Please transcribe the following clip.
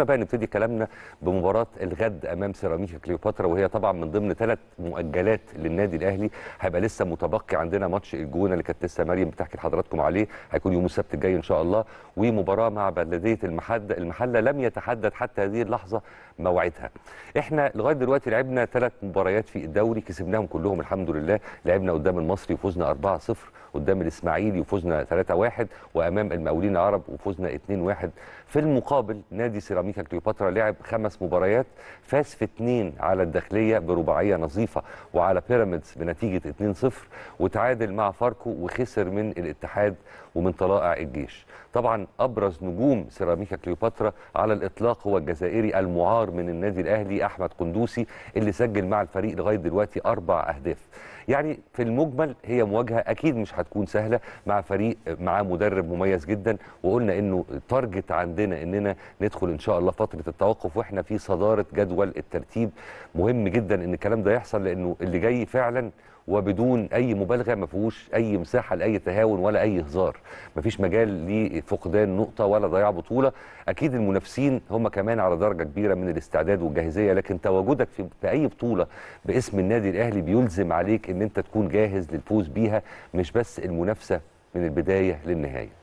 بقى نبتدي كلامنا بمباراة الغد أمام سيراميكا كليوباترا، وهي طبعا من ضمن 3 مؤجلات للنادي الأهلي. هيبقى لسه متبقي عندنا ماتش الجونة اللي كانت لسه مريم بتحكي لحضراتكم عليه، هيكون يوم السبت الجاي إن شاء الله، ومباراة مع بلديه المحله لم يتحدد حتى هذه اللحظة موعدها. احنا لغاية دلوقتي لعبنا 3 مباريات في الدوري، كسبناهم كلهم الحمد لله. لعبنا قدام المصري وفوزنا 4-0، قدام الاسماعيلي وفوزنا 3-1، وأمام المقاولين العرب وفوزنا 2-1. في المقابل نادي سيراميكا كليوباترا لعب 5 مباريات، فاز في 2 على الداخليه برباعيه نظيفه وعلى بيراميدز بنتيجه 2-0، وتعادل مع فاركو وخسر من الاتحاد ومن طلائع الجيش. طبعا ابرز نجوم سيراميكا كليوباترا على الاطلاق هو الجزائري المعار من النادي الاهلي احمد قندوسي، اللي سجل مع الفريق لغايه دلوقتي 4 اهداف. يعني في المجمل هي مواجهه اكيد مش هتكون سهله مع فريق معاه مدرب مميز جدا، وقلنا انه التارجت عندنا اننا ندخل ان شاء الله فتره التوقف واحنا في صداره جدول الترتيب. مهم جدا ان الكلام ده يحصل، لانه اللي جاي فعلا وبدون اي مبالغه ما فيهوش اي مساحه لاي تهاون ولا اي هزار، ما فيش مجال لفقدان نقطه ولا ضياع بطوله. اكيد المنافسين هم كمان على درجه كبيره من الاستعداد والجاهزيه، لكن تواجدك في اي بطوله باسم النادي الاهلي بيلزم عليك ان انت تكون جاهز للفوز بيها، مش بس المنافسه من البدايه للنهايه.